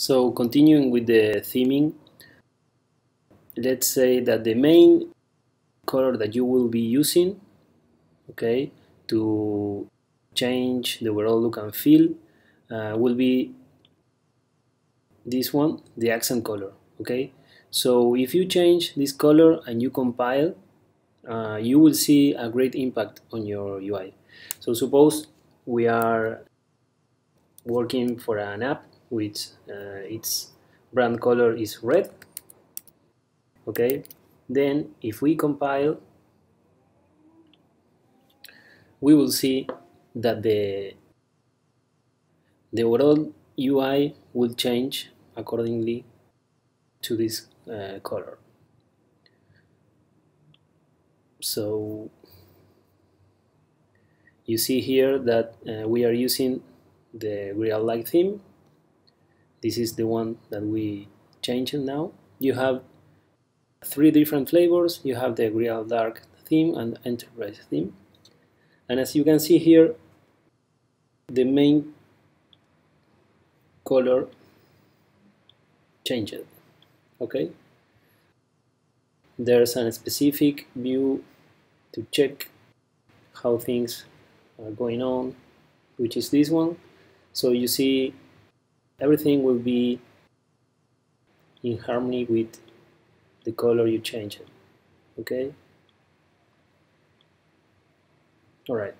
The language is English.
So continuing with the theming, let's say that the main color that you will be using, okay, to change the overall look and feel will be this one, the accent color, okay? So if you change this color and you compile, you will see a great impact on your UI. So suppose we are working for an app which its brand color is red, okay? Then if we compile, we will see that the overall UI will change accordingly to this color. So you see here that we are using the real light theme. This is the one that we changed now. You have three different flavors. You have the real dark theme and enterprise theme. And as you can see here, the main color changed. Okay? There's a specific view to check how things are going on, which is this one. So you see everything will be in harmony with the color you change it. Okay? Alright.